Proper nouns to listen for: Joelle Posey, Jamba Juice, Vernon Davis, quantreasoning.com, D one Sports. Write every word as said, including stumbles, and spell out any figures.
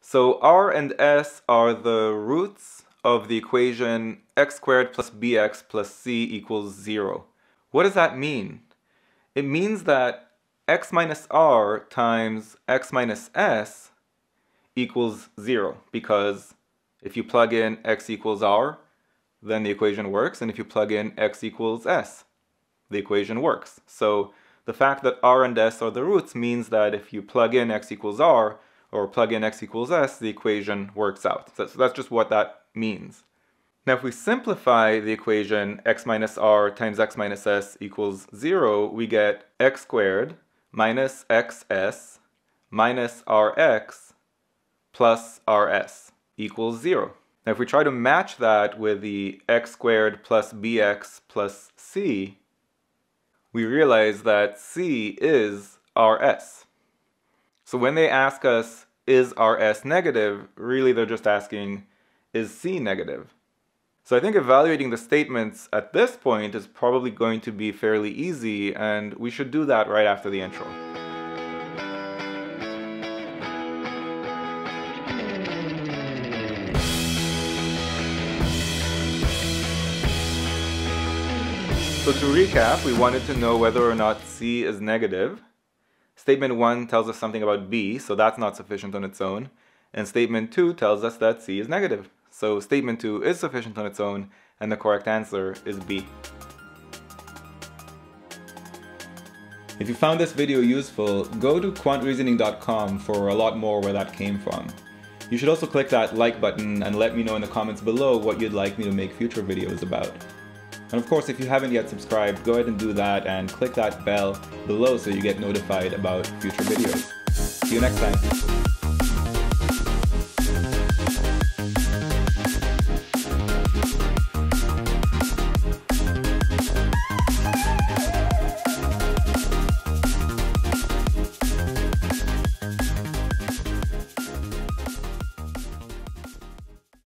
So r and s are the roots of the equation x squared plus bx plus c equals zero. What does that mean? It means that x minus r times x minus s equals zero, because if you plug in x equals r, then the equation works, and if you plug in x equals s, the equation works. So the fact that r and s are the roots means that if you plug in x equals r, or plug in x equals s, the equation works out. So that's just what that means. Now if we simplify the equation x minus r times x minus s equals zero, we get x squared minus xs minus rx plus rs equals zero. Now if we try to match that with the x squared plus bx plus c, we realize that c is rs. So when they ask us, is rs negative, really they're just asking, is c negative? So I think evaluating the statements at this point is probably going to be fairly easy, and we should do that right after the intro. So to recap, we wanted to know whether or not c is negative. Statement one tells us something about b, so that's not sufficient on its own. And statement two tells us that c is negative. So statement two is sufficient on its own, and the correct answer is B. If you found this video useful, go to quant reasoning dot com for a lot more where that came from. You should also click that like button and let me know in the comments below what you'd like me to make future videos about. And of course, if you haven't yet subscribed, go ahead and do that and click that bell below so you get notified about future videos. See you next time.